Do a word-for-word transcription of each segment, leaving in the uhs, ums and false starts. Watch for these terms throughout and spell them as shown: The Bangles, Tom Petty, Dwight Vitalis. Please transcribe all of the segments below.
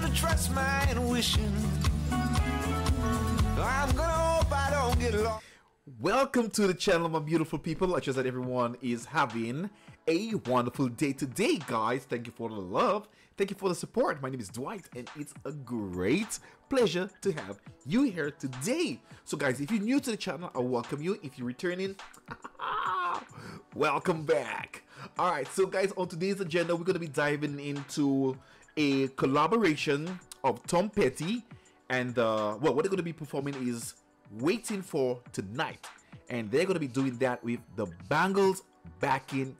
gonna trust my intuition. I'm gonna hope I don't get lost. Welcome to the channel, my beautiful people. I trust that everyone is having a wonderful day today, guys. Thank you for the love. Thank you for the support. My name is Dwight, and it's a great pleasure to have you here today. So, guys, if you're new to the channel, I welcome you. If you're returning, welcome back. All right, so, guys, on today's agenda, we're going to be diving into a collaboration of Tom Petty and, uh, well, what they're going to be performing is Waiting for Tonight. And they're going to be doing that with the Bangles backing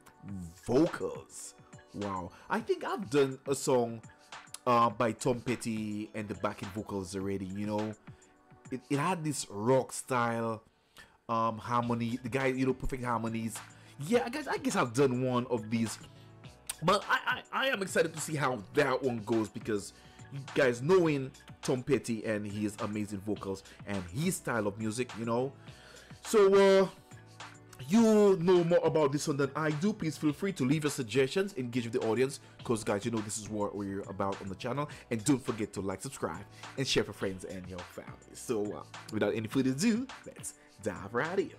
vocals. Wow, I think I've done a song uh, by Tom Petty and the backing vocals already. You know, it, it had this rock style um, harmony. The guy, you know, perfect harmonies. Yeah, I guess I guess I've done one of these, but I, I I am excited to see how that one goes, because you guys, knowing Tom Petty and his amazing vocals and his style of music, you know, so. Uh, you know more about this one than I do. Please feel free to leave your suggestions, engage with the audience, because guys, you know this is what we're about on the channel. And don't forget to like, subscribe, and share for friends and your family. So uh, without any further ado, let's dive right in.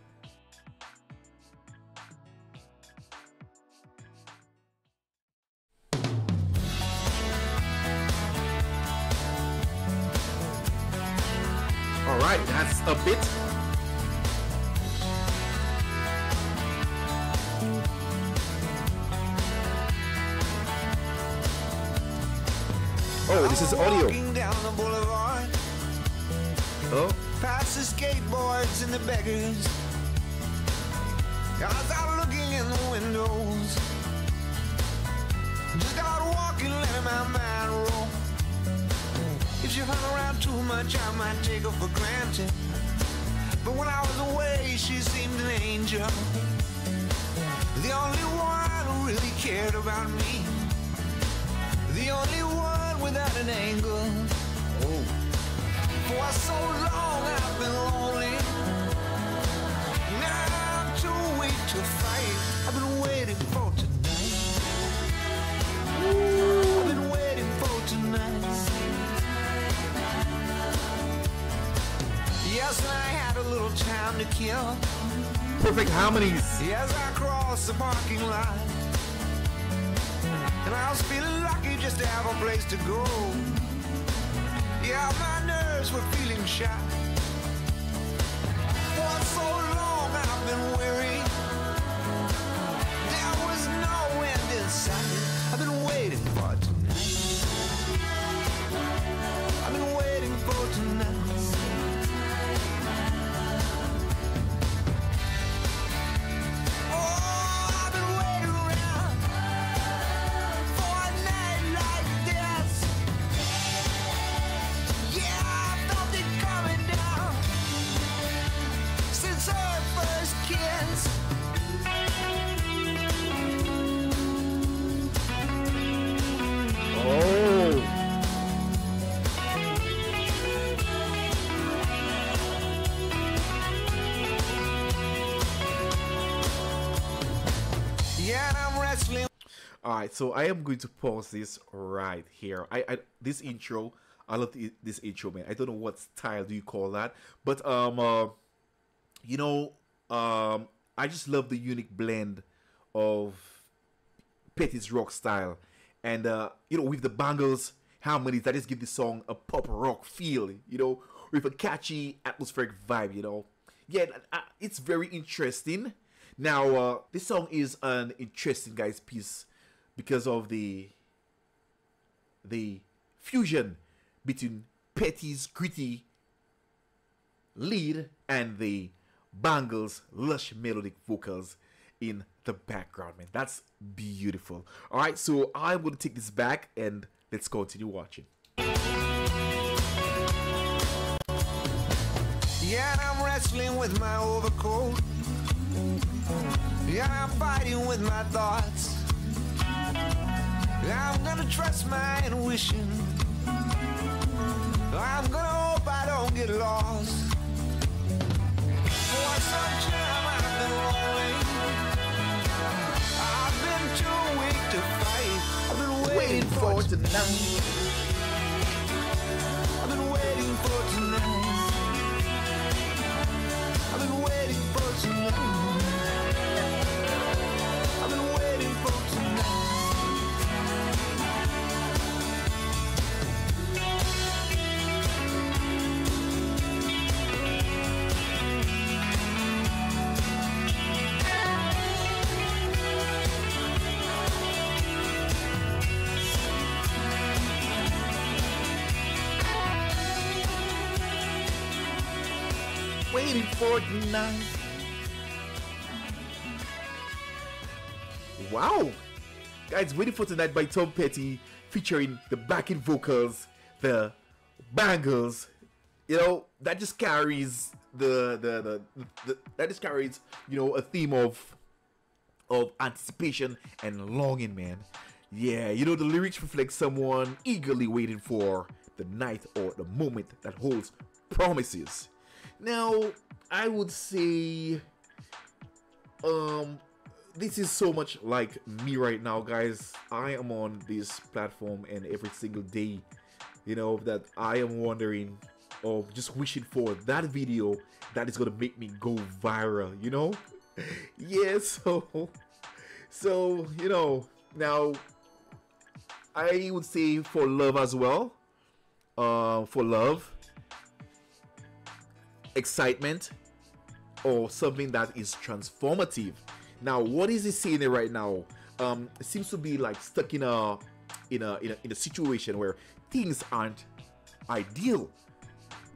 All right, that's a bit. Oh, this is audio. Down the boulevard, oh. Past the skateboards and the beggars. I was out looking in the windows. Just out walking, letting my mind roll. If you hung around too much, I might take her for granted. But when I was away, she seemed an angel. The only one who really cared about me. The only one without an angle. Oh. For so long I've been lonely. Now I'm too weak to fight. I've been waiting for tonight. Ooh. I've been waiting for tonight. Yes, and I had a little time to kill. Perfect harmonies. Yes, I crossed the parking lot. And I was feeling lucky just to have a place to go. Yeah, my nerves were feeling shot. For so long I've been weary. There was no end in sight. I've been waiting for tonight. I've been waiting for tonight. All right, so I am going to pause this right here. I, I this intro, I love the, this intro, man. I don't know what style do you call that, but um, uh, you know, um, I just love the unique blend of Petty's rock style, and uh, you know, with the Bangles harmonies that just give the song a pop rock feel, you know, with a catchy atmospheric vibe, you know. Yeah, it's very interesting. Now, uh, this song is an interesting, guys, piece, because of the the fusion between Petty's gritty lead and the Bangles' lush melodic vocals in the background, man. That's beautiful. All right, so I'm going to take this back and let's continue watching. Yeah, and I'm wrestling with my overcoat. Yeah, I'm fighting with my thoughts. I'm gonna trust my intuition. I'm gonna hope I don't get lost. For some time I've been lonely. I've been too weak to fight. I've been waiting, waiting for, for tonight. tonight. waiting for tonight. Wow! Guys, Waiting for Tonight by Tom Petty, featuring the backing vocals, the Bangles. You know, that just carries the the, the the the that just carries, you know, a theme of of anticipation and longing, man. Yeah, you know, the lyrics reflect someone eagerly waiting for the night or the moment that holds promises. Now, I would say um this is so much like me right now, guys. I am on this platform, and every single day, you know, that I am wondering or just wishing for that video that is gonna make me go viral, you know? Yeah, so so you know, now I would say For Love as well. Uh, for love, excitement, or something that is transformative. Now, what is he saying right now? Um, it seems to be like stuck in a, in a in a in a situation where things aren't ideal,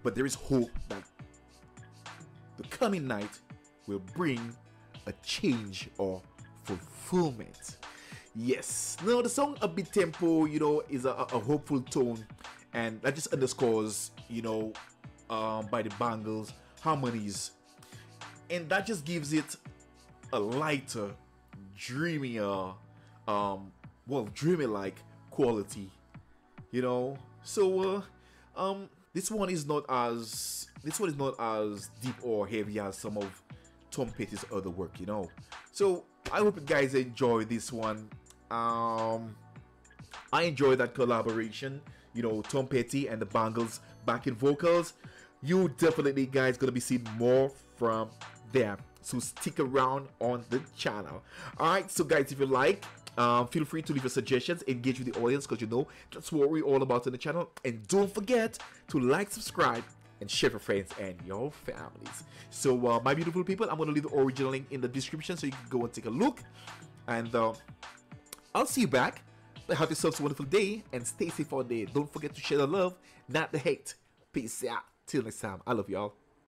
but there is hope that the coming night will bring a change or fulfillment. Yes. Now, the song upbeat tempo, you know, is a, a hopeful tone, and that just underscores, you know, um, by the Bangles harmonies, and that just gives it a lighter, dreamier, um, well, dreamy-like quality, you know. So, uh, um, this one is not as this one is not as deep or heavy as some of Tom Petty's other work, you know. So, I hope you guys enjoy this one. Um, I enjoy that collaboration, you know, Tom Petty and the Bangles backing vocals. You definitely, guys, gonna be seeing more from them. So stick around on the channel. All right, so guys, if you like, um, feel free to leave your suggestions, engage with the audience, because you know that's what we're all about on the channel. And don't forget to like, subscribe, and share for friends and your families. So, uh, my beautiful people, I'm gonna leave the original link in the description so you can go and take a look. And uh, I'll see you back. Have yourselves a wonderful day and stay safe all day. Don't forget to share the love, not the hate. Peace out. Till next time. I love y'all.